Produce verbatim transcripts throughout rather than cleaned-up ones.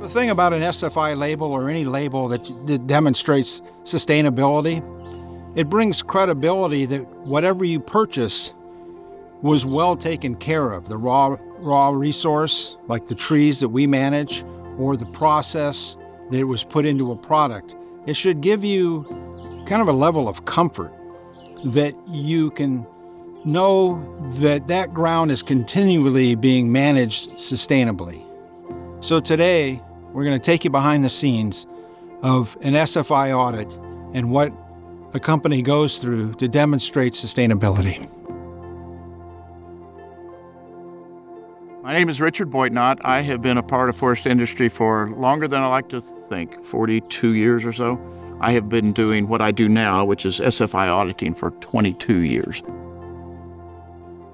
The thing about an S F I label or any label that demonstrates sustainability, it brings credibility that whatever you purchase was well taken care of. The raw, raw resource, like the trees that we manage, or the process that was put into a product. It should give you kind of a level of comfort that you can know that that ground is continually being managed sustainably. So today, we're going to take you behind the scenes of an S F I audit and what a company goes through to demonstrate sustainability. My name is Richard Boynton. I have been a part of forest industry for longer than I like to think, forty-two years or so. I have been doing what I do now, which is S F I auditing, for twenty-two years.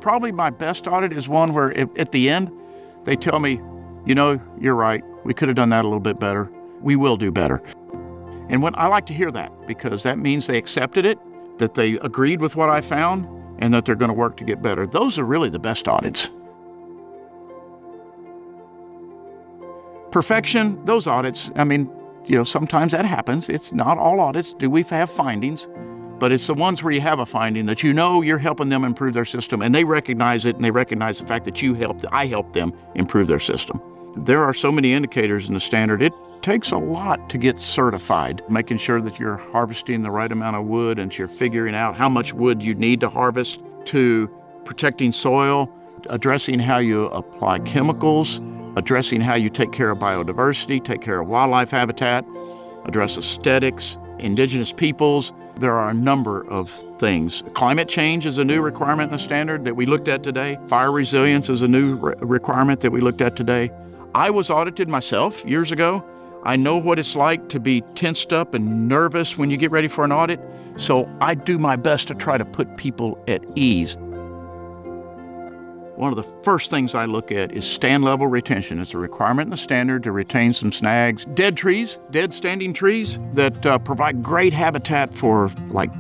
Probably my best audit is one where it, at the end, they tell me, you know, you're right, we could have done that a little bit better. We will do better. And when, I like to hear that, because that means they accepted it, that they agreed with what I found, and that they're going to work to get better. Those are really the best audits. Perfection, those audits, I mean, you know, sometimes that happens. It's not all audits do we have findings, but it's the ones where you have a finding that you know you're helping them improve their system, and they recognize it, and they recognize the fact that you helped, I helped them improve their system. There are so many indicators in the standard, it takes a lot to get certified. Making sure that you're harvesting the right amount of wood and you're figuring out how much wood you need to harvest, to protecting soil, addressing how you apply chemicals, addressing how you take care of biodiversity, take care of wildlife habitat, address aesthetics, indigenous peoples. There are a number of things. Climate change is a new requirement in the standard that we looked at today. Fire resilience is a new re- requirement that we looked at today. I was audited myself years ago. I know what it's like to be tensed up and nervous when you get ready for an audit, so I do my best to try to put people at ease. One of the first things I look at is stand level retention. It's a requirement in the standard to retain some snags. Dead trees, dead standing trees that uh, provide great habitat for like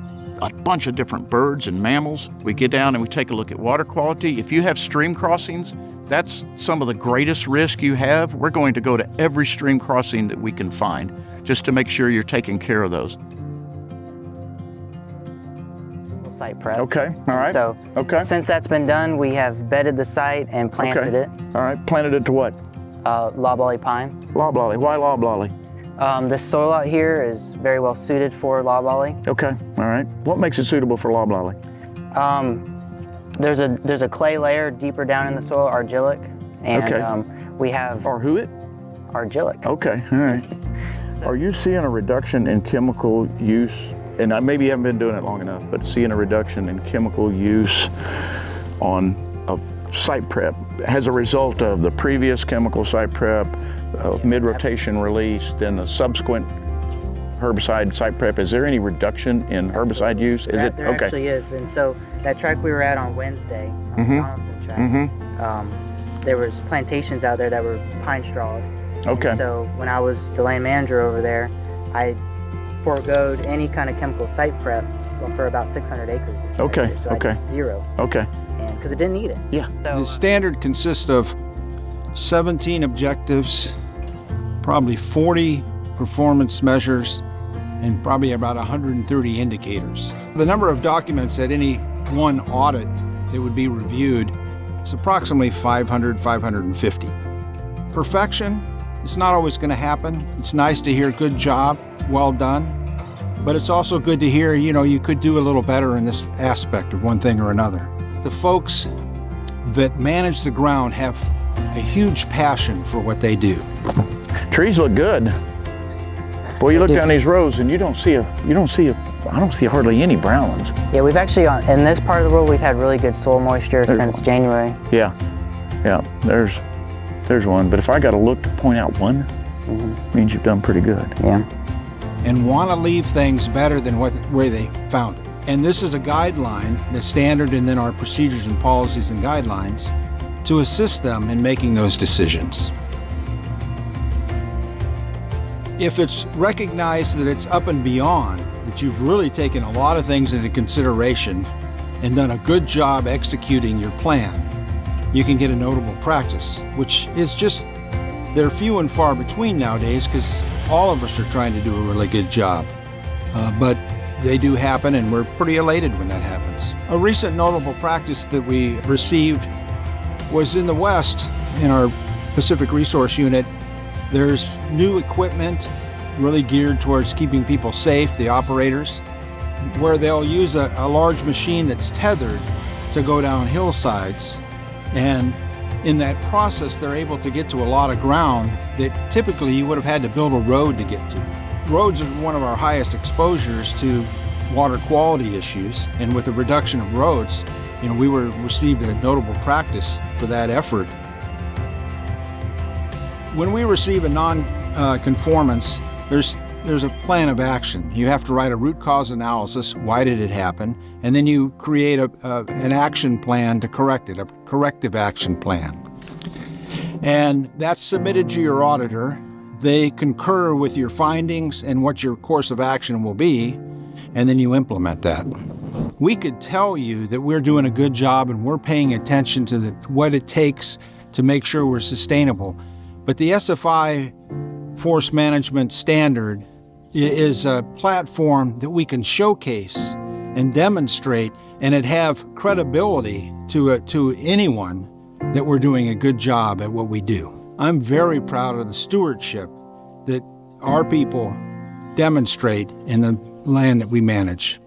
a bunch of different birds and mammals. We get down and we take a look at water quality. If you have stream crossings, that's some of the greatest risk you have. We're going to go to every stream crossing that we can find just to make sure you're taking care of those. Site prep. Okay, all right. So, okay. Since that's been done, we have bedded the site and planted okay. it. All right, planted it to what? Uh, loblolly pine. Loblolly, why loblolly? Um, the soil out here is very well suited for loblolly. Okay, all right. What makes it suitable for loblolly? Um, there's a there's a clay layer deeper down in the soil, argillic, and okay. um, we have. Or who it? Argillic. Okay, all right. So, are you seeing a reduction in chemical use? And I maybe haven't been doing it long enough, but seeing a reduction in chemical use on of site prep as a result of the previous chemical site prep, uh, mid-rotation release, then the subsequent herbicide site prep. Is there any reduction in herbicide use? Is there, it there okay. actually is, and so that track we were at on Wednesday, on mm-hmm. the Donaldson track, mm-hmm. um, there was plantations out there that were pine strawed. Okay. And so when I was the land manager over there, I foregoed any kind of chemical site prep for about six hundred acres this okay year, so okay I did zero okay and because it didn't need it. Yeah, so the standard consists of seventeen objectives, probably forty performance measures, and probably about one hundred thirty indicators. The number of documents at any one audit that would be reviewed is approximately five hundred, five hundred fifty. Perfection, it's not always going to happen. It's nice to hear good job, well done, but it's also good to hear, you know, you could do a little better in this aspect of one thing or another. The folks that manage the ground have a huge passion for what they do. Trees look good. Boy, you look down these rows and you don't see a, you don't see a, I don't see hardly any brown ones. Yeah, we've actually, in this part of the world, we've had really good soil moisture there's since one. January. Yeah, yeah, there's, there's one, but if I got to look to point out one, mm-hmm. means you've done pretty good. Yeah. And want to leave things better than what where they found it. And this is a guideline, the standard, and then our procedures and policies and guidelines to assist them in making those decisions. If it's recognized that it's up and beyond, that you've really taken a lot of things into consideration and done a good job executing your plan, you can get a notable practice, which is just They're few and far between nowadays because all of us are trying to do a really good job. Uh, but they do happen, and we're pretty elated when that happens. A recent notable practice that we received was in the West, in our Pacific Resource Unit. There's new equipment really geared towards keeping people safe, the operators, where they'll use a, a large machine that's tethered to go down hillsides. And in that process, they're able to get to a lot of ground that typically you would have had to build a road to get to. Roads are one of our highest exposures to water quality issues, and with the reduction of roads, you know, we were received a notable practice for that effort. When we receive a non-conformance, uh, there's there's a plan of action. You have to write a root cause analysis. Why did it happen? And then you create a, a, an action plan to correct it, a corrective action plan. And that's submitted to your auditor. They concur with your findings and what your course of action will be, and then you implement that. We could tell you that we're doing a good job and we're paying attention to the, what it takes to make sure we're sustainable. But the S F I Forest Management Standard is a platform that we can showcase and demonstrate, and it have credibility to, a, to anyone that we're doing a good job at what we do. I'm very proud of the stewardship that our people demonstrate in the land that we manage.